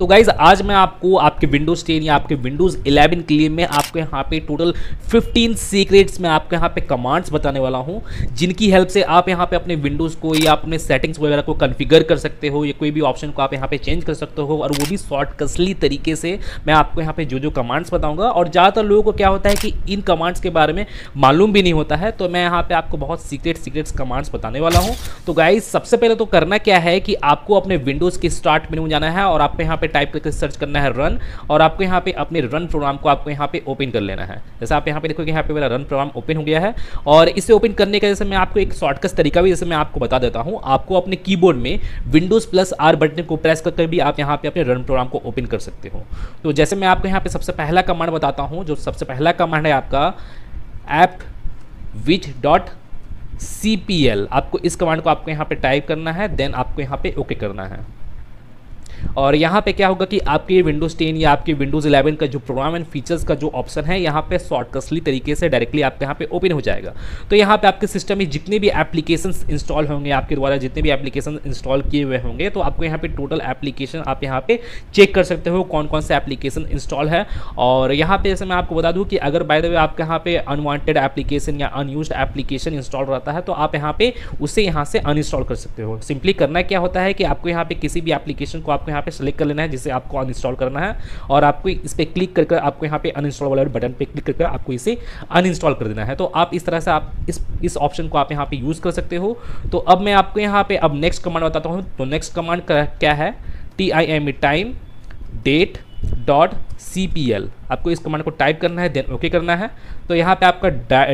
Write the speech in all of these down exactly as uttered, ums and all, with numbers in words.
तो गाइज आज मैं आपको आपके विंडोज़ टेन या आपके विंडोज़ इलेवन के लिए मैं आपको यहाँ पे टोटल फिफ्टीन सीक्रेट्स में आपको यहाँ पे कमांड्स बताने वाला हूँ, जिनकी हेल्प से आप यहाँ पे अपने विंडोज़ को या अपने सेटिंग्स वगैरह को कॉन्फ़िगर कर सकते हो या कोई भी ऑप्शन को आप यहाँ पे चेंज कर सकते हो, और वो भी शॉर्ट कसली तरीके से मैं आपको यहाँ पर जो जो कमांड्स बताऊँगा। और ज़्यादातर लोगों को क्या होता है कि इन कमांड्स के बारे में मालूम भी नहीं होता है, तो मैं यहाँ पर आपको बहुत सीक्रेट सीक्रेट्स कमांड्स बताने वाला हूँ। तो गाइज सबसे पहले तो करना क्या है कि आपको अपने विंडोज़ के स्टार्ट मेनू में जाना है और आप यहाँ पे टाइप करके सर्च करना है रन, और आपको यहाँ पे अपने रन प्रोग्राम को आपको यहाँ पे ओपन कर लेना है। जैसे आप यहाँ पे देखोगे यहाँ पे मेरा रन प्रोग्राम ओपन हो गया है, और इसे ओपन करने का जैसे मैं आपको एक शॉर्टकट तरीका भी जैसे मैं आपको बता देता हूँ। आपको अपने कीबोर्ड में विंडोज़ प्लस आर बटन को प्रेस करके भी आप यहाँ पे अपने रन प्रोग्राम को ओपन कर सकते हो। तो जैसे मैं आपको यहाँ पे सबसे पहला कमांड बताता हूँ, जो सबसे पहला कमांड है आपका appwiz dot C P L. आपको इस कमांड को आपको यहाँ पे टाइप करना है, देन आपको यहाँ पे ओके करना है, और यहाँ पे क्या होगा कि आपके विंडोज़ टेन या आपके विंडोज़ इलेवन का जो प्रोग्राम एंड फीचर्स का जो ऑप्शन है यहाँ पे शॉर्टकटली तरीके से डायरेक्टली आपके यहाँ पे ओपन हो जाएगा। तो यहाँ पे आपके सिस्टम में जितने भी एप्लीकेशंस इंस्टॉल होंगे, आपके द्वारा जितने भी एप्लीकेशन इंस्टॉल किए हुए होंगे, तो आपको यहाँ पे टोटल एप्लीकेशन आप यहाँ पे चेक कर सकते हो कौन कौन से एप्लीकेशन इंस्टॉल है। और यहाँ पे जैसे मैं आपको बता दूँ कि अगर बाय द वे आपके यहाँ पे अनवांटेड एप्लीकेशन या अनयूज्ड एप्लीकेशन इंस्टॉल रहता है तो आप यहाँ पे उसे यहाँ से अनइंस्टॉल कर सकते हो। सिंपली करना क्या होता है कि आपको यहाँ पे किसी भी एप्लीकेशन को आपको यहाँ पे सेलेक्ट कर लेना है जिसे आपको अनइंस्टॉल करना है, और आपको इस पे क्लिक कर कर आपको यहाँ पे अनइंस्टॉल वाले बटन पे क्लिक करके आपको इसे अनइंस्टॉल कर देना है। तो आप इस तरह से आप इस इस ऑप्शन को आप यहाँ पे यूज़ कर सकते हो। तो अब मैं आपको यहाँ पे अब नेक्स्ट कमांड बताता हूँ। तो नेक्स्ट कमांड क्या है, T I M E timedate dot C P L. आपको इस कमांड को टाइप करना है, देन ओके करना है। तो यहाँ पे आपका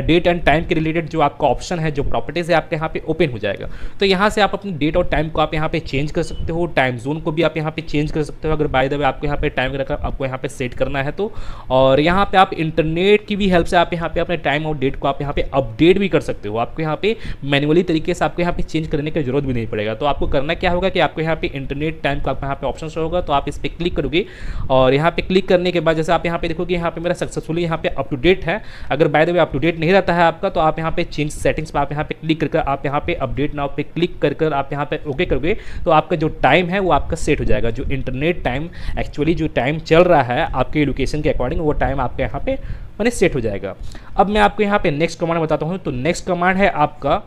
डेट एंड टाइम के रिलेटेड जो आपका ऑप्शन है, जो प्रॉपर्टीज है, आपके यहाँ पे ओपन हो जाएगा। तो यहाँ से आप अपनी डेट और टाइम को आप यहाँ पे चेंज कर सकते हो, टाइम जोन को भी आप यहाँ पे चेंज कर सकते हो अगर बाय द वे आपको यहाँ पे टाइम रखा आपको यहाँ पे सेट करना है तो। और यहाँ पे आप इंटरनेट की भी हेल्प से आप यहाँ पे अपने टाइम और डेट को आप यहाँ पे अपडेट भी कर सकते हो। आपको यहाँ पे मैनुअली तरीके से आपको यहाँ पे चेंज करने की जरूरत भी नहीं पड़ेगा। तो आपको करना क्या होगा कि आपको यहाँ पे इंटरनेट टाइम का आपको यहाँ पे ऑप्शन होगा, तो आप इस पर क्लिक करोगे, और यहाँ पे क्लिक करने के बाद जैसे आप यहाँ पे देखोगे यहाँ पे मेरा सक्सेसफुली यहाँ पे अप टू डेट है। अगर by the way up to date नहीं रहता है आपका, तो आप यहाँ पे चेंज सेटिंग्स पर आप यहाँ पे क्लिक करके आप यहाँ पे अपडेट नाउ पे क्लिक कर कर आप यहाँ पे ओके करोगे, तो आपका जो टाइम है वो आपका सेट हो जाएगा। जो इंटरनेट टाइम एक्चुअली जो टाइम चल रहा है आपके लोकेशन के अकॉर्डिंग, वो टाइम आपका यहाँ पे मैंने सेट हो जाएगा। अब मैं आपको यहाँ पे नेक्स्ट कमांड बताता हूँ। तो नेक्स्ट कमांड है आपका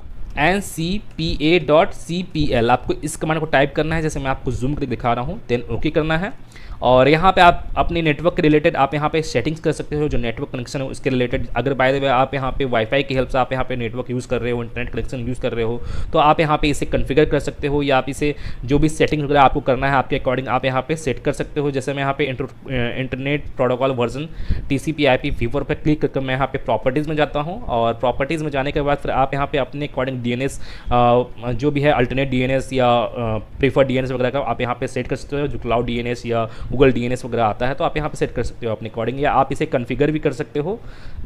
N C P A dot C P L. आपको इस कमांड को टाइप करना है, जैसे मैं आपको जूम करके दिखा रहा हूँ, देन ओके करना है। और यहाँ पे आप अपने नेटवर्क के रिलेटेड आप यहाँ पे सेटिंग्स कर सकते हो, जो नेटवर्क कनेक्शन है उसके रिलेटेड। अगर बाय द वे आप यहाँ पे वाईफाई की हेल्प से आप यहाँ पे नेटवर्क यूज़ कर रहे हो, इंटरनेट कनेक्शन यूज़ कर रहे हो, तो आप यहाँ पे इसे कॉन्फ़िगर कर सकते हो, या आप इसे जो भी सेटिंग वगैरह आपको करना है आपके अकॉर्डिंग आप यहाँ पे सेट कर सकते हो। जैसे मैं यहाँ पे internet protocol version T C P I P V four पर क्लिक करके मैं यहाँ पे प्रॉपर्टीज़ में जाता हूँ, और प्रॉपर्टीज़ में जाने के बाद फिर आप यहाँ पे अपने अकॉर्डिंग डी एन एस जो भी है अल्टरनेट डी एन एस या प्रीफर्ड डी एन एस वगैरह का आप यहाँ पे सेट कर सकते हो, जो क्लाउड डी एन एस या गूगल डीएनएस वगैरह आता है, तो आप यहाँ पे सेट कर सकते हो अपने अकॉर्डिंग, या आप इसे कॉन्फ़िगर भी कर सकते हो।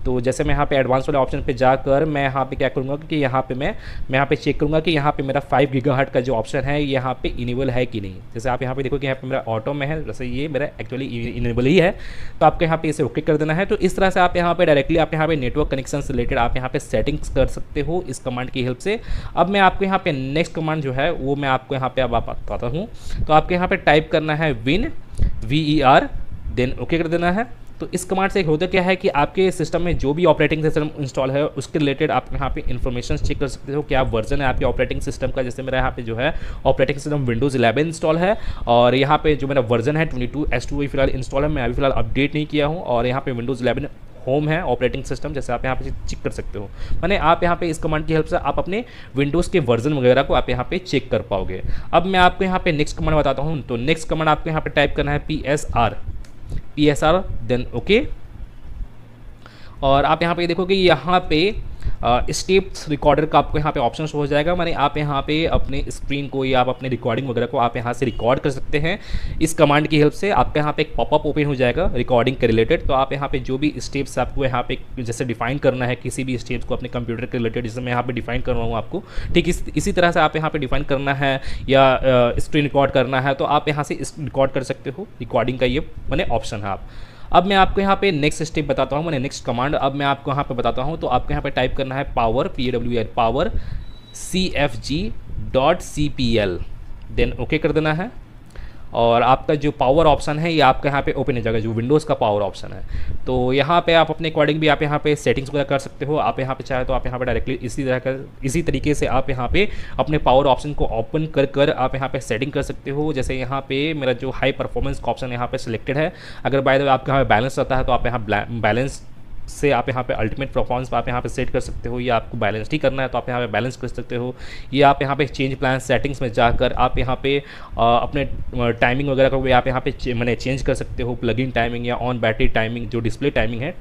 तो जैसे मैं यहाँ पे एडवांस वाले ऑप्शन पे जाकर मैं यहाँ पे क्या करूँगा कि यहाँ पे मैं मैं यहाँ पे चेक करूँगा कि यहाँ पे मेरा फाइव गीगाहर्ट्ज़ का जो ऑप्शन है यहाँ पे इनेबल है कि नहीं। जैसे आप यहाँ पे देखो कि यहाँ पे मेरा ऑटो में है, जैसे ये मेरा एक्चुअली इनेबल ही है, तो आपको यहाँ पे इसे ओके कर देना है। तो इस तरह से आप यहाँ पे डायरेक्टली आप यहाँ पे नेटवर्क कनेक्शन से रिलेटेड आप यहाँ पे सेटिंग्स कर सकते हो इस कमांड की हेल्प से। अब मैं आपको यहाँ पे नेक्स्ट कमांड जो है वो मैं आपको यहाँ पे अब आप बताता हूँ। तो आपको यहाँ पे टाइप करना है win V E R, then okay कर देना है। तो इस कमांड से एक होता क्या है कि आपके सिस्टम में जो भी ऑपरेटिंग सिस्टम इंस्टॉल है उसके रिलेटेड आप यहाँ पे इन्फॉर्मेशन चेक कर सकते हो, क्या वर्जन है आपके ऑपरेटिंग सिस्टम का। जैसे मेरा यहाँ पे जो है operating system Windows eleven install है, और यहाँ पे जो मेरा वर्जन है ट्वेंटी टू एस टू फिलहाल इंस्टॉल है, मैं अभी फिलहाल अपडेट नहीं किया हूँ। और यहाँ पे विंडोज़ इलेवन होम है ऑपरेटिंग सिस्टम, जैसे आप यहाँ पे चेक कर सकते हो। मैंने आप यहाँ पे इस कमांड की हेल्प से आप अपने विंडोज़ के वर्जन वगैरह को आप यहाँ पे चेक कर पाओगे। अब मैं आपको यहाँ पे नेक्स्ट कमांड बताता हूँ। तो नेक्स्ट कमांड आपको यहाँ पे टाइप करना है P S R P S R, then okay. और आप यहाँ पे देखोगे यहाँ पे स्टेप्स uh, रिकॉर्डर का आपको यहाँ पे ऑप्शन हो जाएगा, माने आप यहाँ पे अपने स्क्रीन को या आप अपने रिकॉर्डिंग वगैरह को आप यहाँ से रिकॉर्ड कर सकते हैं। इस कमांड की हेल्प से आपका यहाँ पे एक पॉपअप ओपन हो जाएगा रिकॉर्डिंग के रिलेटेड। तो आप यहाँ पे जो भी स्टेप्स आपको यहाँ पे जैसे डिफाइन करना है, किसी भी स्टेप्स को अपने कंप्यूटर के रिलेटेड, जैसे मैं यहाँ पर डिफाइन कर रहा हूँ आपको, ठीक इस, इसी तरह से आप यहाँ पर डिफाइन करना है या स्क्रीन uh, रिकॉर्ड करना है, तो आप यहाँ से रिकॉर्ड कर सकते हो। रिकॉर्डिंग का ये मैंने ऑप्शन है। आप अब मैं आपको यहाँ पे नेक्स्ट स्टेप बताता हूँ, मैंने नेक्स्ट कमांड अब मैं आपको यहाँ पे बताता हूँ। तो आपको यहाँ पे टाइप करना है power P A W R power C F G dot C P L, then okay कर देना है। और आपका जो पावर ऑप्शन है ये आपका यहाँ पे ओपन हो जाएगा, जो विंडोज़ का पावर ऑप्शन है। तो यहाँ पे आप अपने अकॉर्डिंग भी आप यहाँ पे सेटिंग्स वगैरह कर सकते हो। आप यहाँ पे चाहे तो आप यहाँ पे डायरेक्टली इसी तरह का इसी तरीके से आप यहाँ पे अपने पावर ऑप्शन को ओपन कर कर आप यहाँ पे सेटिंग कर सकते हो। जैसे यहाँ पे मेरा जो हाई परफॉर्मेंस का ऑप्शन यहाँ पर सिलेक्टेड है। अगर बाय द वे आपके यहाँ पे बैलेंस रहता है तो आप यहाँ बैलेंस से आप यहाँ पे अल्टीमेट परफॉर्मेंस आप यहाँ पे सेट कर सकते हो, या आपको बैलेंस ठीक करना है तो आप यहाँ पे बैलेंस कर सकते हो। ये आप यहाँ पे चेंज प्लान सेटिंग्स में जाकर आप यहाँ पे आ, अपने टाइमिंग वगैरह को भी आप यहाँ पे चे, मैंने चेंज कर सकते हो। प्लग इन टाइमिंग या ऑन बैटरी टाइमिंग, जो डिस्प्ले टाइमिंग है,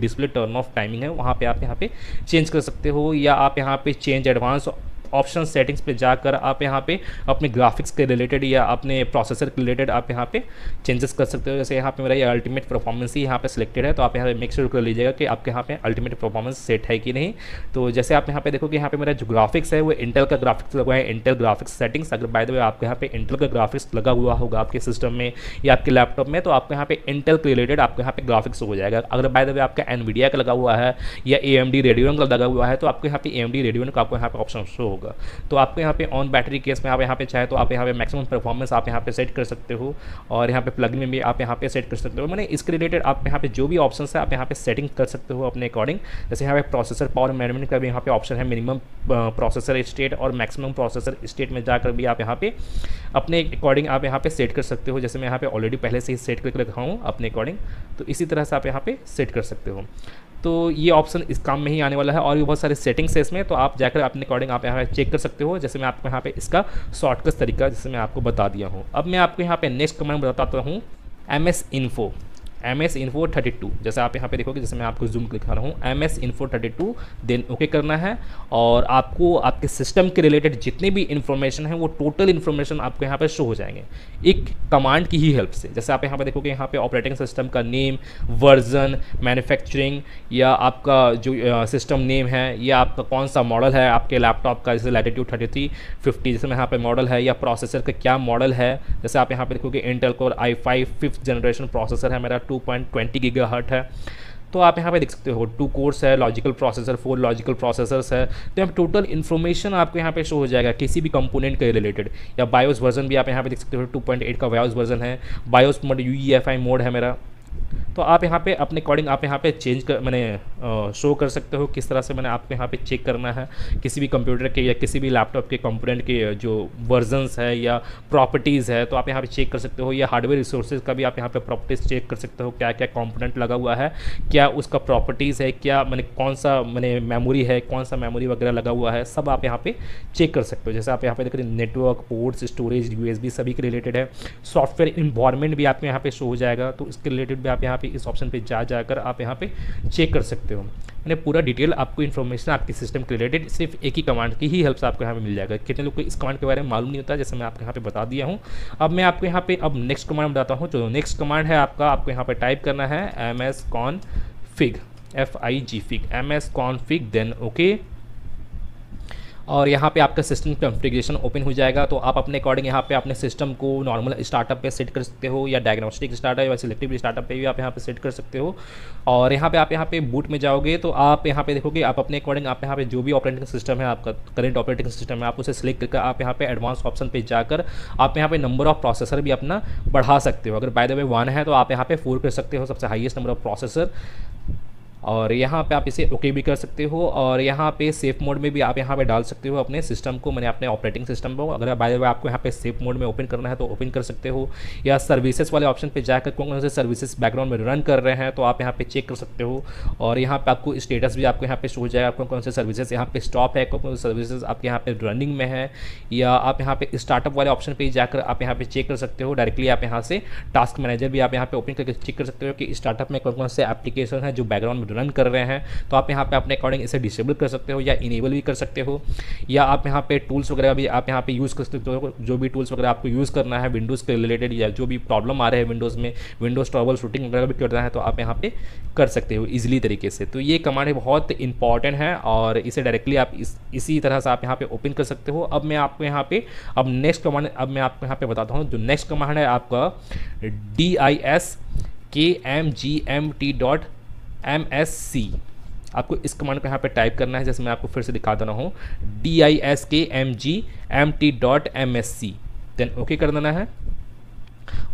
डिस्प्ले टर्न ऑफ टाइमिंग है, वहाँ पर आप यहाँ पर चेंज कर सकते हो। या आप यहाँ पर चेंज एडवांस ऑप्शन सेटिंग्स पे जाकर आप यहाँ पे अपने ग्राफिक्स के रिलेटेड या अपने प्रोसेसर के रिलेटेड आप यहाँ पे चेंजेस कर सकते हो। जैसे यहाँ पे मेरा ये अल्टीमेट परफॉर्मेंस ही यहाँ पे सिलेक्टेड है, तो आप यहाँ पे मेक श्योर कर लीजिएगा कि आपके यहाँ पे अल्टीमेट परफॉर्मेंस सेट है कि नहीं। तो जैसे आप यहाँ पे देखो कि यहाँ पे मेरा जो ग्राफिक्स है वो इंटेल का ग्राफिक्स लगा है, इंटेल ग्राफिक्स सेटिंग्स। अगर बाय द वे आपके यहाँ पे इंटेल का ग्राफिक्स लगा हुआ होगा आपके सिस्टम में या आपके लैपटॉप में, तो आपके यहाँ पे इंटेल के रिलेटेड आपके यहाँ पे ग्राफिक्स हो जाएगा। अगर बाय द वे आपका एनवीडिया का लगा हुआ है या एएमडी रेडियन का लगा हुआ है तो आपके यहाँ पे एएमडी रेडियन का आपको यहाँ पे ऑप्शन शो होगा। तो आपको यहाँ पे ऑन बैटरी केस में आप यहाँ पे चाहे तो आप यहाँ पे मैक्सिमम परफॉर्मेंस आप यहाँ पे सेट कर सकते हो, और यहाँ पे प्लग इन में भी आप यहाँ पे सेट कर सकते हो। मैंने इसके रिलेटेड आप यहाँ पे जो भी ऑप्शंस है आप यहाँ पे सेटिंग कर सकते हो अपने अकॉर्डिंग। जैसे यहाँ पे प्रोसेसर पावर मैनेजमेंट का भी यहाँ पे ऑप्शन है, मिनिमम प्रोसेसर स्टेट और मैक्सिमम प्रोसेसर स्टेट में जाकर भी आप यहाँ पे अपने अकॉर्डिंग आप यहाँ पे सेट कर सकते हो। जैसे मैं यहाँ पे ऑलरेडी पहले से ही सेट करके रखा हूँ अपने अकॉर्डिंग, तो इसी तरह से आप यहाँ पे सेट कर सकते हो। तो ये ऑप्शन इस काम में ही आने वाला है, और भी बहुत सारे सेटिंग्स है इसमें, तो आप जाकर अपने अकॉर्डिंग आप यहाँ पे चेक कर सकते हो। जैसे मैं आपको यहाँ पे इसका शॉर्टकट तरीका जैसे मैं आपको बता दिया हूँ। अब मैं आपको यहाँ पे नेक्स्ट कमांड बताता हूँ, M S info M S info thirty two. जैसे आप यहाँ पे देखोगे, जैसे मैं आपको जूम दिखा रहा हूँ, M S info thirty two then okay करना है। और आपको आपके सिस्टम के रिलेटेड जितने भी इन्फॉर्मेशन है वो टोटल इन्फॉर्मेशन आपको यहाँ पे शो हो जाएंगे एक कमांड की ही हेल्प से। जैसे आप यहाँ पे देखोगे, यहाँ पे ऑपरेटिंग सिस्टम का नेम, वर्जन, मैन्युफैक्चरिंग, या आपका जो सिस्टम नेम है, या आपका कौन सा मॉडल है आपके लैपटॉप का, जैसे लैटिट्यूड थर्टी थ्री फिफ्टी जैसे यहाँ पे मॉडल है, या प्रोसेसर का क्या मॉडल है। जैसे आप यहाँ पे देखोगे, Intel core I five fifth generation processor है मेरा, two point two zero gigahertz है। तो आप यहाँ पे देख सकते हो, टू कोर्स है, logical processor, four logical processors है। तो यहाँ टोटल इन्फॉर्मेशन आपको यहाँ पे शो हो जाएगा किसी भी कंपोनेंट के रिलेटेड। या बायोस वर्जन भी आप यहाँ पे देख सकते हो, टू पॉइंट एट का बायोस वर्जन है। बायोस मोड यूईएफआई मोड है मेरा। तो आप यहाँ पे अपने अकॉर्डिंग आप यहाँ पे चेंज कर मैंने शो कर सकते हो किस तरह से मैंने आपको यहाँ पे चेक करना है किसी भी कंप्यूटर के या किसी भी लैपटॉप के कंपोनेंट के जो वर्जन्स है या प्रॉपर्टीज़ है, तो आप यहाँ पे चेक कर सकते हो। या हार्डवेयर रिसोर्सेज का भी आप यहाँ पे प्रॉपर्टीज़ चेक कर सकते हो, क्या क्या कॉम्पोनेंट लगा हुआ है, क्या उसका प्रॉपर्टीज़ है, क्या मैंने कौन सा मैंने मेमोरी है, कौन सा मेमोरी वगैरह लगा हुआ है, सब आप यहाँ पर चेक कर सकते हो। जैसे आप यहाँ पे देखो, नेटवर्क, पोर्ट्स, स्टोरेज, यूएसबी सभी के रिलेटेड है। सॉफ्टवेयर इन्वायरमेंट भी आपको यहाँ पर शो हो जाएगा, तो इसके रिलेटेड भी आप यहाँ इस ऑप्शन पे जा जाकर आप यहाँ पे चेक कर सकते हो। मैंने पूरा डिटेल आपको इन्फॉर्मेशन आपके सिस्टम के रिलेटेड सिर्फ एक ही कमांड की ही हेल्प से आपको यहाँ पे मिल जाएगा। कितने लोग को इस कमांड के बारे में मालूम नहीं होता, जैसे मैं आपको यहाँ पे बता दिया हूँ। अब मैं आपको यहाँ पे अब नेक्स्ट कमांड बताता हूँ। जो नेक्स्ट कमांड है आपका, आपको यहाँ पे टाइप करना है M S config F I G fig M S config then okay, और यहाँ पे आपका सिस्टम कॉन्फ़िगरेशन ओपन हो जाएगा। तो आप अपने अकॉर्डिंग यहाँ पे अपने सिस्टम को नॉर्मल स्टार्टअप पे सेट कर सकते हो, या डायग्नोस्टिक स्टार्टअप या सिलेक्टिव स्टार्टअप पे भी आप यहाँ पे सेट कर सकते हो। और यहाँ पे आप यहाँ पे बूट में जाओगे तो आप यहाँ पे देखोगे, आप अपने अकॉर्डिंग आप यहाँ पे जो भी ऑपरेटिंग सिस्टम है आपका, करेंट ऑपरेटिंग सिस्टम है, आप उसे सिलेक्ट करके आप यहाँ पे एडवांस ऑप्शन पर जाकर आप यहाँ पे नंबर ऑफ प्रोसेसर भी अपना बढ़ा सकते हो। अगर बाय द वे वन है तो आप यहाँ पे फोर कर सकते हो, सबसे हाईएस्ट नंबर ऑफ प्रोसेसर, और यहाँ पे आप इसे ओके okay भी कर सकते हो। और यहाँ पे सेफ मोड में भी आप यहाँ पे डाल सकते हो अपने सिस्टम को, मैंने अपने ऑपरेटिंग सिस्टम को। अगर बाय द वे आपको यहाँ पे सेफ मोड में ओपन करना है तो ओपन कर सकते हो। या सर्विसेज वाले ऑप्शन पे जाकर कौन से सर्विसेज बैकग्राउंड में रन कर रहे हैं तो आप यहाँ पे चेक कर सकते हो। और यहाँ पे आपको स्टेटस भी आपको यहाँ पे शो हो जाएगा, आपको कौन से सर्विसेज यहाँ पे स्टॉप है, कौन कौन से सर्विसेज आपके यहाँ पे रनिंग में है। या आप यहाँ पे स्टार्टअप वाले ऑप्शन पर जाकर आप यहाँ पे चेक कर सकते हो। डायरेक्टली आप यहाँ से टास्क मैनेजर भी आप यहाँ पे ओपन करके चेक कर सकते हो कि स्टार्टअप में कौन कौन से एप्लीकेशन है जो बैकग्राउंड रन कर रहे हैं, तो आप यहाँ पे अपने अकॉर्डिंग इसे डिसेबल कर सकते हो या इनेबल भी कर सकते हो। या आप यहाँ पे टूल्स वगैरह भी आप यहाँ पे यूज़ कर सकते हो, जो भी टूल्स वगैरह आपको यूज़ करना है विंडोज़ के रिलेटेड, या जो भी प्रॉब्लम आ रहे हैं विंडोज़ में, विंडोज़ ट्रबल शूटिंग वगैरह भी करना है तो आप यहाँ पे कर सकते हो ईजिली तरीके से। तो ये कमांड बहुत इंपॉर्टेंट है, और इसे डायरेक्टली आप इस, इसी तरह से आप यहाँ पे ओपन कर सकते हो। अब मैं आपको यहाँ पे अब नेक्स्ट कमांड अब मैं आपको यहाँ पे बताता हूँ। जो नेक्स्ट कमांड है आपका D I S K M G M T dot M S C, आपको इस कमांड को यहाँ पे टाइप करना है। जैसे मैं आपको फिर से दिखा दे रहा हूँ, D I S K M G M T dot M S C then okay कर देना है।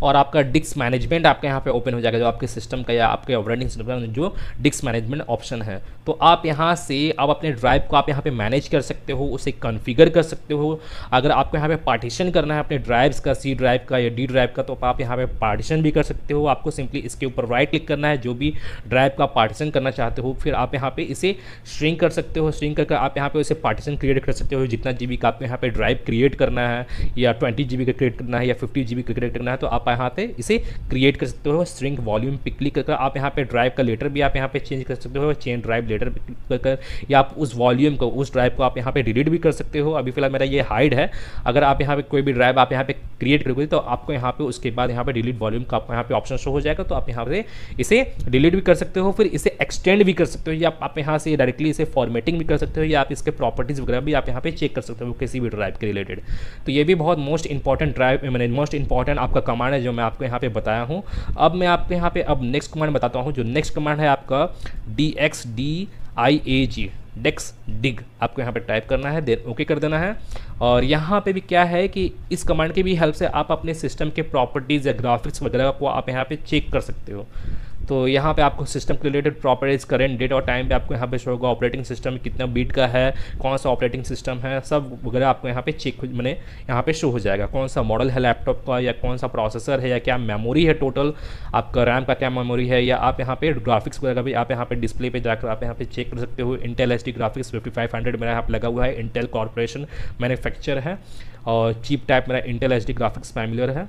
और आपका डिस्क मैनेजमेंट आपके यहाँ पे ओपन हो जाएगा, जो आपके सिस्टम का या आपके ऑपरेटिंग सिस्टम का जो डिस्क मैनेजमेंट ऑप्शन है। तो आप यहाँ से आप अपने ड्राइव को आप यहाँ पे मैनेज कर सकते हो, उसे कॉन्फ़िगर कर सकते हो। अगर आपको यहाँ पे पार्टीशन करना है अपने ड्राइव्स का, सी ड्राइव का या डी ड्राइव का, तो आप यहाँ पे पार्टीशन भी कर सकते हो। आपको सिंपली इसके ऊपर राइट क्लिक करना है, जो भी ड्राइव का पार्टीशन करना चाहते हो, फिर आप यहाँ पर इसे श्रिंक कर सकते हो। श्रिंक करके आप यहाँ पर उसे पार्टीशन क्रिएट कर सकते हो। जितना जी बी का आपको यहाँ पर ड्राइव क्रिएट करना है, या ट्वेंटी जी बी का क्रिएट करना है, या फिफ्टी जी बी का क्रिएट करना है, तो आप यहाँ पे इसे क्रिएट कर सकते हो। श्रिंक वॉल्यूम पे क्लिक करके आप यहाँ पे ड्राइव का लेटर भी आप यहाँ पे चेंज कर सकते हो, चेंज ड्राइव लेटर पे कर, या आप उस वॉल्यूम को उस ड्राइव को आप यहाँ पे डिलीट भी कर सकते हो। अभी फिलहाल मेरा ये हाइड है। अगर आप यहाँ पे कोई भी ड्राइव आप यहाँ पे क्रिएट करोगे तो आपको यहाँ पे उसके बाद यहाँ पे डिलीट वॉल्यूम का आपको यहाँ पे ऑप्शन शो हो जाएगा, तो आप यहाँ से इसे डिलीट भी कर सकते हो, फिर इसे एक्सटेंड भी कर सकते हो, या आप यहाँ से डायरेक्टली इसे फॉर्मेटिंग भी कर सकते हो, या आप इसके प्रॉपर्टीज़ वगैरह भी आप यहाँ पे चेक कर सकते हो किसी भी ड्राइव के रिलेटेड। तो ये भी बहुत मोस्ट इंपॉर्टेंट ड्राइव मैंने मोस्ट इंपॉर्टेंट आपका कमांड है जो मैं आपको यहाँ पे बताया हूँ। अब मैं आपको यहाँ पे अब नेक्स्ट कमांड बताता हूँ। जो नेक्स्ट कमांड है आपका D X D I A G, dxdiag, आपको यहाँ पे टाइप करना है, देन ओके कर देना है। और यहाँ पे भी क्या है कि इस कमांड की भी हेल्प से आप अपने सिस्टम के प्रॉपर्टीज़ या ग्राफिक्स वगैरह को आप यहाँ पे चेक कर सकते हो। तो यहाँ पे आपको सिस्टम के रिलेटेड प्रॉपर्टीज़, करंट डेट और टाइम पे आपको यहाँ पे शो होगा। ऑपरेटिंग सिस्टम कितना बीट का है, कौन सा ऑपरेटिंग सिस्टम है, सब वगैरह आपको यहाँ पे चेक मैंने यहाँ पे शो हो जाएगा। कौन सा मॉडल है लैपटॉप का, या कौन सा प्रोसेसर है, या क्या मेमोरी है, टोटल आपका रैम का क्या मेमोरी है, या आप यहाँ पे ग्राफिक्स वगैरह भी आप यहाँ पे डिस्प्ले पे जाकर आप यहाँ पे चेक कर सकते हो। Intel H D graphics fifty five hundred मेरा यहाँ पे लगा हुआ है, इंटेल कॉर्पोरेशन मैन्युफैक्चर है, और चीप टाइप मेरा Intel H D graphics familiar है।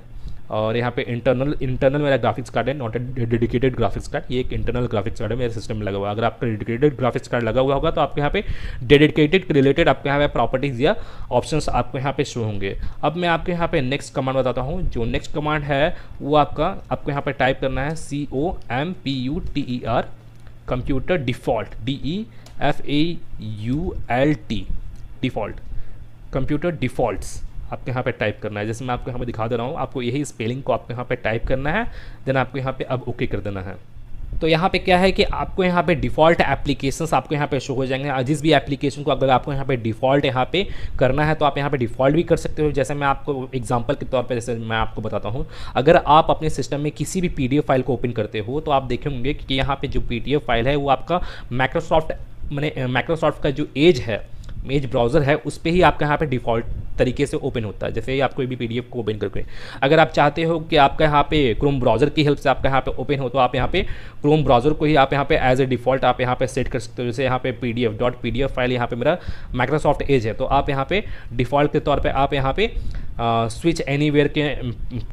और यहाँ पे इंटरनल इंटरनल मेरा ग्राफिक्स कार्ड है, not a dedicated graphics card, ये एक इंटरनल ग्राफिक्स कार्ड है मेरे सिस्टम में लगा हुआ है। अगर आपका डेडिकेटेड ग्राफिक्स कार्ड लगा हुआ होगा तो आपके यहाँ पे डेडिकेटेड रिलेटेड आपके यहाँ पे प्रॉपर्टीज़ या ऑप्शंस आपको यहाँ पे शो होंगे। अब मैं आपके यहाँ पे नेक्स्ट कमांड बताता हूँ। जो नेक्स्ट कमांड है वो आपका आपको यहाँ पर टाइप करना है C O M P U T E R computer default, D E F A U L T default, computer defaults आपके यहाँ पे टाइप करना है। जैसे मैं आपको यहाँ पे दिखा दे रहा हूँ, आपको यही स्पेलिंग को आपको यहाँ पे टाइप करना है, देन आपको यहाँ पे अब ओके कर देना है। तो यहाँ पे क्या है कि आपको यहाँ पे डिफ़ॉल्ट एप्लीकेशंस आपको यहाँ पे शो हो जाएंगे। जिस भी एप्लीकेशन को अगर आपको यहाँ पे डिफ़ॉल्ट यहाँ पे करना है तो आप यहाँ पे डिफ़ॉल्ट भी कर सकते हो। जैसे मैं आपको एग्जांपल के तौर पे जैसे मैं आपको बताता हूँ, अगर आप अपने सिस्टम में किसी भी पीडीएफ फाइल को ओपन करते हो तो आप देखेंगे कि यहाँ पर जो पीडीएफ फाइल है वो आपका माइक्रोसॉफ्ट मैंने माइक्रोसॉफ्ट का जो एज है एज ब्राउज़र है उस पर ही आपका यहाँ पे डिफ़ॉल्ट तरीके से ओपन होता है। जैसे ही आप कोई भी पीडीएफ को ओपन करके, अगर आप चाहते हो कि आपका यहाँ पे क्रोम ब्राउज़र की हेल्प से आपका यहाँ पे ओपन हो, तो आप यहाँ पे क्रोम ब्राउज़र को ही आप यहाँ पे एज ए डिफ़ॉल्ट आप यहाँ पे सेट कर सकते हो। जैसे यहाँ पे पीडीएफ डॉट पीडीएफ फाइल यहाँ पे मेरा माइक्रोसॉफ्ट एज है, तो आप यहाँ पे डिफ़ॉल्ट के तौर पर आप यहाँ पे स्विच एनीवेयर के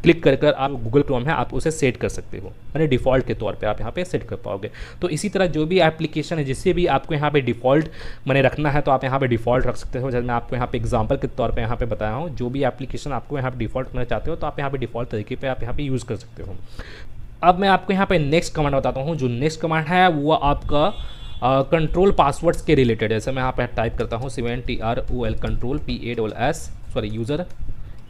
क्लिक कर कर आप गूगल क्रोम है आप उसे सेट कर सकते हो, यानी डिफ़ॉल्ट के तौर पे आप यहाँ पे सेट कर पाओगे। तो इसी तरह जो भी एप्लीकेशन है जिससे भी आपको यहाँ पे डिफ़ॉल्ट मैंने रखना है तो आप यहाँ पे डिफ़ॉल्ट रख सकते हो। जैसे मैं आपको यहाँ पे एग्जांपल के तौर पे यहाँ पे बताया हूँ, जो भी एप्लीकेशन आपको यहाँ पर डिफ़ॉल्ट करना चाहते हो तो आप यहाँ पर डिफ़ॉल्ट तरीके पर आप यहाँ पर यूज़ कर सकते हो। अब मैं आपको यहाँ पर नेक्स्ट कमांड बताता हूँ। जो नेक्स्ट कमांड है वो आपका कंट्रोल पासवर्ड्स के रिलेटेड है। जैसे मैं यहाँ पर टाइप करता हूँ seven T R O L control P A double S sorry user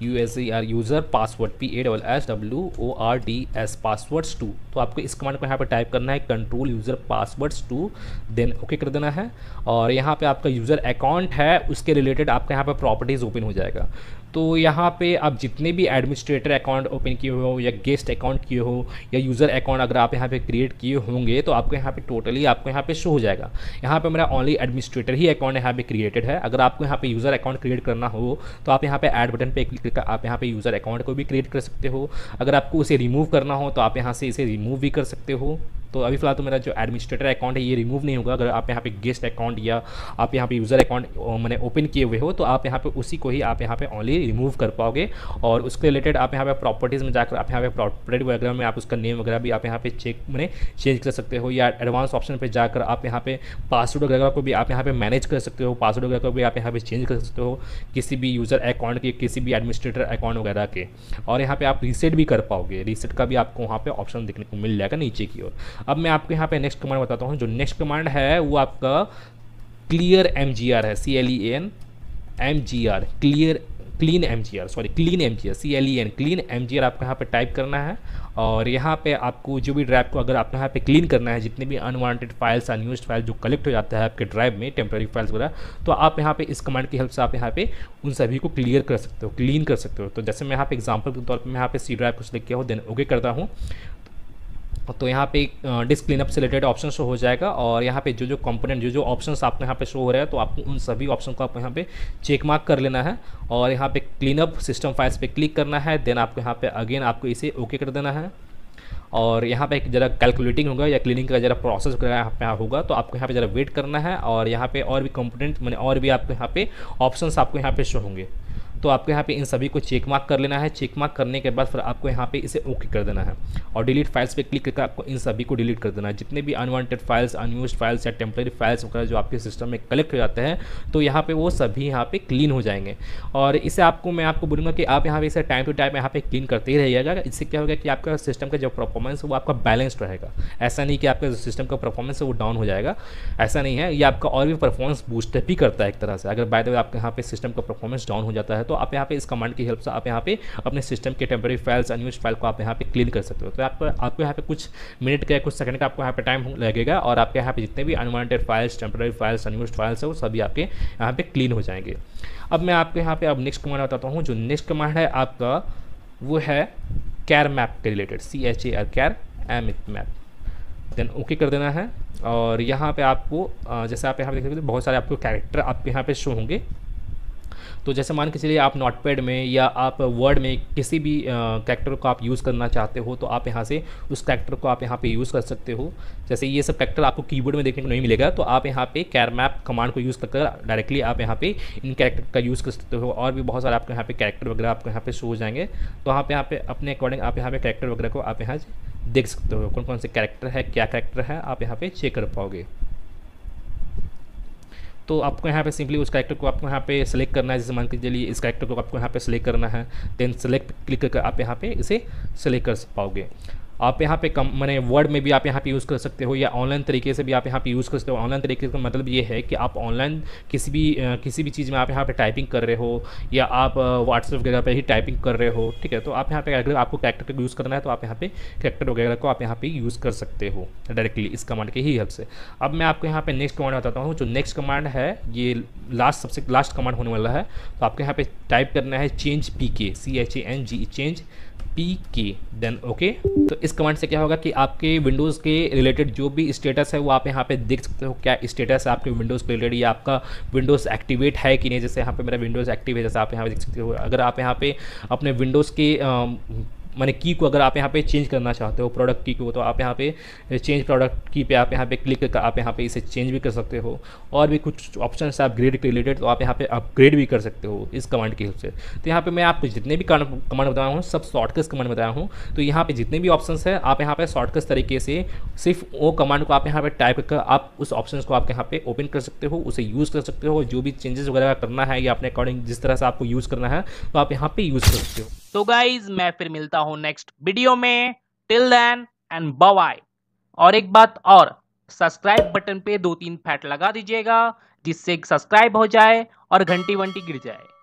U S E R user password P A double S W O R D S passwords two. तो आपको इस कमांड को यहाँ पर type करना है control user passwords two, then okay कर देना है। और यहाँ पे आपका यूज़र अकाउंट है उसके रिलेटेड आपका यहाँ पर प्रॉपर्टीज़ ओपन हो जाएगा। तो यहाँ पे आप जितने भी एडमिनिस्ट्रेटर अकाउंट ओपन किए हो या गेस्ट अकाउंट किए हो या यूज़र अकाउंट अगर आप यहाँ पे क्रिएट किए होंगे तो आपको यहाँ पे टोटली आपको यहाँ पे शो हो जाएगा। यहाँ पे मेरा ओनली एडमिनिस्ट्रेटर ही अकाउंट यहाँ पे क्रिएटेड है। अगर आपको यहाँ पे यूज़र अकाउंट क्रिएट करना हो तो आप यहाँ पे ऐड बटन पे क्लिक करके आप यहाँ पे यूज़र अकाउंट को भी क्रिएट कर सकते हो। अगर आपको उसे रिमूव करना हो तो आप यहाँ से इसे रिमूव भी कर सकते हो। तो अभी फिलहाल तो मेरा जो एडमिनिस्ट्रेटर अकाउंट है ये रिमूव नहीं होगा। अगर आप यहाँ पे गेस्ट अकाउंट या आप यहाँ पे यूज़र अकाउंट मैंने ओपन किए हुए हो तो आप यहाँ पे उसी को ही आप यहाँ पे ओनली रिमूव कर पाओगे। और उसके रिलेटेड आप यहाँ पे प्रॉपर्टीज़ में जाकर आप यहाँ पे प्रॉपर्टी वगैरह में आप उसका नेम वगैरह भी आप यहाँ पे चेक मैंने चेंज कर सकते हो, या एडवांस ऑप्शन पर जाकर आप यहाँ पे पासवर्ड वगैरह को भी आप यहाँ पर मैनेज कर सकते हो। पासवर्ड वगैरह को भी आप यहाँ पर चेंज कर सकते हो किसी भी यूज़र अकाउंट के, किसी भी एडमिनिस्ट्रेटर अकाउंट वगैरह के। और यहाँ पर आप रीसेट भी कर पाओगे, रीसेट का भी आपको वहाँ पर ऑप्शन देखने को मिल जाएगा नीचे की ओर। अब मैं आपको यहाँ पे नेक्स्ट कमांड बताता हूँ। जो नेक्स्ट कमांड है वो आपका क्लियर एम जी आर है, C L E N M G R clear clean MGR, sorry clean MGR C L E N clean MGR आपको यहाँ पे टाइप करना है। और यहाँ पे आपको जो भी ड्राइव को अगर आपको यहाँ पे क्लीन करना है, जितने भी अनवांटेड फाइल्स अनयूज्ड फाइल जो कलेक्ट हो जाता है आपके ड्राइव में टेम्प्रेरी फाइल्स वगैरह, तो आप यहाँ पे इस कमांड की हेल्प से आप यहाँ पे उन सभी को क्लियर कर सकते हो, क्लीन कर सकते हो। तो जैसे मैं यहाँ पे एग्जाम्पल के तौर पर मैं यहाँ पे सी ड्राइव को सिलेक्ट किया हूँ, देन ओके करता हूँ, तो यहाँ पे डिस्क क्लीनअप से रिलेटेड ऑप्शन शो हो जाएगा। और यहाँ पे जो जो कंपोनेंट जो जो ऑप्शंस आपको यहाँ पे शो हो रहा है, तो आपको उन सभी ऑप्शन को आपको यहाँ पे चेक मार्क कर लेना है। और यहाँ पे क्लीनअप सिस्टम फाइल्स पे क्लिक करना है, देन आपको यहाँ पे अगेन आपको इसे ओके कर देना है। और यहाँ पे ज़रा कैलकुलेटिंग होगा या क्लीनिंग का ज़रा प्रोसेस यहाँ पे होगा, तो आपको यहाँ पे ज़रा वेट करना है। और यहाँ पे और भी कंपोनेंट मैंने और भी आपको यहाँ पे ऑप्शंस आपको यहाँ पे शो होंगे, तो आपको यहाँ पे इन सभी को चेक मार्क कर लेना है। चेक मार्क करने के बाद फिर आपको यहाँ पे इसे ओके कर देना है और डिलीट फाइल्स पे क्लिक करके आपको इन सभी को डिलीट कर देना है। जितने भी अनवांटेड फाइल्स, अनयूज्ड फाइल्स या टेम्प्रेरी फाइल्स वगैरह जो आपके सिस्टम में कलेक्ट हो जाते हैं, तो यहाँ पे वो सभी यहाँ पे क्लीन हो जाएंगे। और इसे आपको मैं आपको बोलूँगा कि आप यहाँ पर इसे टाइम टू टाइम यहाँ पर क्लीन करते ही रहिएगा। इससे क्या होगा कि आपका सिस्टम का जो परफॉर्मेंस है वो आपका बैलेंस्ड रहेगा। ऐसा नहीं कि आपका सिस्टम का परफॉर्मेंस है वो डाउन हो जाएगा, ऐसा नहीं है। ये आपका और भी परफॉर्मेंस बूस्ट भी करता है एक तरह से। अगर बाय द वे आपके यहाँ पे सिस्टम का परफॉर्मेंस डाउन हो जाता है, तो आप यहाँ पे इस कमांड की हेल्प से आप यहाँ पे अपने सिस्टम के टेम्परेरी फाइल्स, अनयूज्ड फाइल को आप यहाँ पे क्लीन कर सकते हो। तो आपको आपको यहाँ पे कुछ मिनट का कुछ सेकंड का आपको यहाँ पे टाइम लगेगा और आपके यहाँ पे जितने भी unwanted files, temporary files, unused files है वो सभी आपके यहाँ पे क्लीन हो जाएंगे। अब मैं आपको यहाँ पे अब नेक्स्ट कमांड बताता हूँ। जो नेक्स्ट कमांड है आपका वो है कैर मैप के related, C H A R char M map, then okay कर देना है। और यहाँ पे आपको जैसे आप यहाँ पे देख सकते हो बहुत सारे आपको कैरेक्टर आपके यहाँ पे शो होंगे। तो जैसे मान के चलिए आप नोटपैड में या आप वर्ड में किसी भी कैरेक्टर को आप यूज़ करना चाहते हो, तो आप यहाँ से उस कैरेक्टर को आप यहाँ पे यूज़ कर सकते हो। जैसे ये सब कैरेक्टर आपको कीबोर्ड में देखने को नहीं मिलेगा, तो आप यहाँ पे कैर मैप कमांड को यूज़ करके डायरेक्टली आप यहाँ पे इन कैरेक्टर का यूज़ कर सकते हो। और भी बहुत सारे आपको यहाँ पे कैरेक्टर वगैरह आपको यहाँ पे शो हो जाएंगे, तो आप यहाँ पे अपने अकॉर्डिंग आप यहाँ पे कैरेक्टर वगैरह को आप यहाँ देख सकते हो। कौन कौन से कैरेक्टर है, क्या कैरेक्टर है, आप यहाँ पे चेक कर पाओगे। तो आपको यहाँ पे सिंपली उस कैरेक्टर को आपको यहाँ पे सेलेक्ट करना है। जैसे मान के चलिए इस कैरेक्टर को आपको यहाँ पे सेलेक्ट करना है, देन सेलेक्ट क्लिक करके आप यहाँ पे इसे सेलेक्ट कर पाओगे। आप यहाँ पे कम मैंने वर्ड में भी आप यहाँ पे यूज़ कर सकते हो या ऑनलाइन तरीके से भी आप यहाँ पे यूज़ कर सकते हो। ऑनलाइन तरीके का मतलब ये है कि आप ऑनलाइन किसी भी किसी भी चीज़ में आप यहाँ पे टाइपिंग कर रहे हो या आप व्हाट्सएप वगैरह पे ही टाइपिंग कर रहे हो, ठीक है। तो आप यहाँ पे अगर आपको कैरेक्टर का यूज़ करना है, तो आप यहाँ पे कैरेक्टर वगैरह को आप यहाँ पर यूज़ कर सकते हो डायरेक्टली इस कमांड की ही हेल्प से। अब मैं आपको यहाँ पर नेक्स्ट कमांड बताता हूँ। जो नेक्स्ट कमांड है ये लास्ट सबसे लास्ट कमांड होने वाला है। तो आपको यहाँ पर टाइप करना है change P K, C H A N G change P K, then okay. तो इस कमांड से क्या होगा कि आपके विंडोज़ के रिलेटेड जो भी स्टेटस है वो आप यहाँ पे देख सकते हो। क्या स्टेटस है आपके विंडोज़ के रिलेटेड, या आपका विंडोज़ एक्टिवेट है कि नहीं। जैसे यहाँ पे मेरा विंडोज़ एक्टिव है, जैसे आप यहाँ पे देख सकते हो। अगर आप यहाँ पे अपने विंडोज़ के माने की को अगर आप यहाँ पे चेंज करना चाहते हो, प्रोडक्ट की को, तो आप यहाँ पे चेंज प्रोडक्ट की पे आप यहाँ पे क्लिक करके आप यहाँ पे इसे चेंज भी कर सकते हो। और भी कुछ ऑप्शंस है अपग्रेड के रिलेटेड, तो आप यहाँ पे अपग्रेड भी कर सकते हो इस कमांड की हेल्प से। तो यहाँ पे मैं आपको जितने भी कमांड बताया हूँ सब शॉर्टकट्स कमांड बताया हूँ। तो यहाँ पर जितने भी ऑप्शन है आप यहाँ पर शॉर्टकट्स तरीके से सिर्फ वो कमांड को आप यहाँ पर टाइप करके आप उस ऑप्शन को आप यहाँ पर ओपन कर सकते हो, उसे यूज़ कर सकते हो। जो भी चेंजेस वगैरह करना है या अपने अकॉर्डिंग जिस तरह से आपको यूज़ करना है, तो आप यहाँ पर यूज़ कर सकते हो। तो गाइज मैं फिर मिलता हूं नेक्स्ट वीडियो में। Till then and bye bye. और एक बात और, सब्सक्राइब बटन पे दो तीन फैट लगा दीजिएगा जिससे सब्सक्राइब हो जाए और घंटी वंटी गिर जाए।